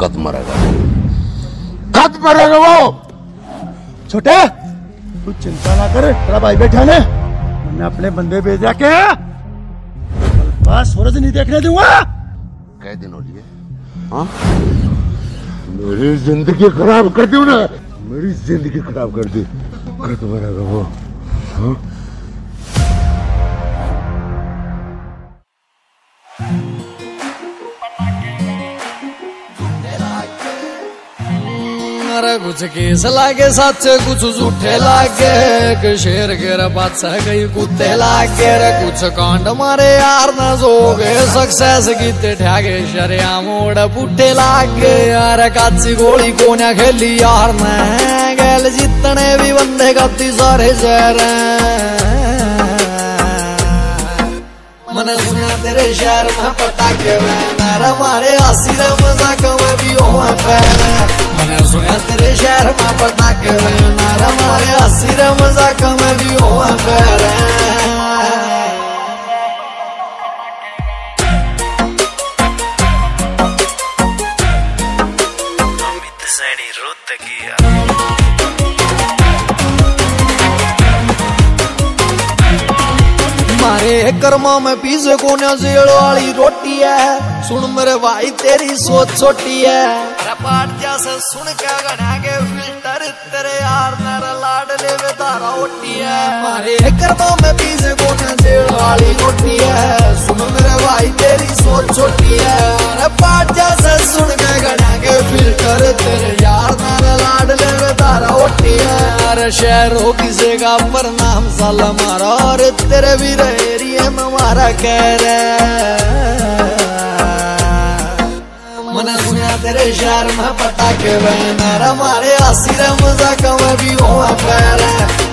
कद मरेगा, कद मरेगा वो। छोटे तू चिंता ना कर, तेरा भाई बैठा ने, मैंने अपने बंदे भेजा के सूरज नहीं देखने दूंगा। कई दिन हो लिए मेरी जिंदगी खराब कर दी ना, मेरी जिंदगी खराब कर दी। कद मरेगा वो। हाँ कुछ केस लागे सच कुछ झूठे लागे, के शेर गेरा बादशाह गई कुत्ते लागे रे। कुछ कांड मारे यार न जोगे, सक्सेस गीते ठागे शरिया मोड़ पुटे लागे। यार काची गोली कोन्या खेली यार मैं, गैल जितने भी बंदे गती सारे शहर मन सुना तेरे शहर में पटाखे बैन। मारे आसी रे मजाक में भी हो पैर, मैंने सुना तेरे शहर में पटाखे बैन। मारे हंसी रे मजाक में भी हो पैर। मारे कर्मा में पीछे कोने जेल वाली रोटी है। सुन मेरे भाई तेरी सोच छोटी है, पाठ जैसे सुन के गणा के फिल्टर तेरे यार नर लाडले में तारा उठी है। मारे कर्मा में बीज गोना जेल वाली रोटी है। सुन मेरे भाई तेरी सोच छोटी है, पाठ जैसे सुन के गणा के फिल्टर तेरे यार नर लाडले में तारा उठी है। अरे शहरों की जगह पर नाम साला मारा, और तेरे भी एरिया में मारा कह रहे। मैंने सुना तेरे शहर में पटाखे बैन, मारे हंसी रे मजाक में भी हो पैर।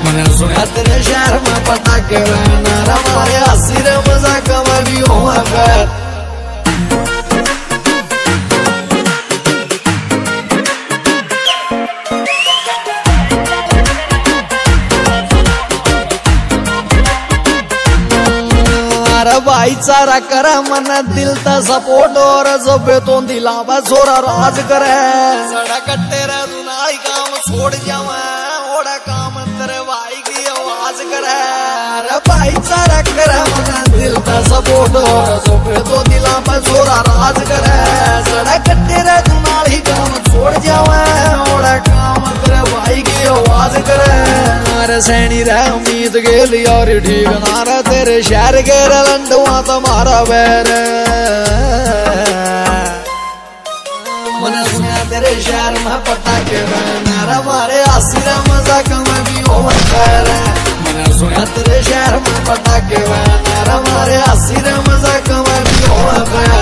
मैंने सुना तेरे शहर में पटाखे बैन, मारे हंसी रे मजाक में भी हो पैर। भाईचारा करे मन दिल ता सपोर्ट, और जब तो दिला बसोरा राज करे। सड़ा कट्टे रे दुनाई काम छोड़ जावा, ओड़ा काम तेरे भाई की आवाज करे। भाईचारा करे मन दिल ता सपोर्ट, और जब तो दिला बसोरा राज करे। सड़ा कट्टे रे दुनाई काम छोड़ जावा, ओड़ा काम तेरे भाई की आवाज करे। सैनी रे उम्मीद गेली और ठीक नारा, तेरे शहर के लंडुआ तुम्हारा बैर। मैंने सुना तेरे शहर में पटाखे बैन, मारे हंसी रे मजाक में भी हो पैर। मैंने सुना तेरे शहर में पटाखे बैन, मारे हंसी रे मजाक में भी हो पैर।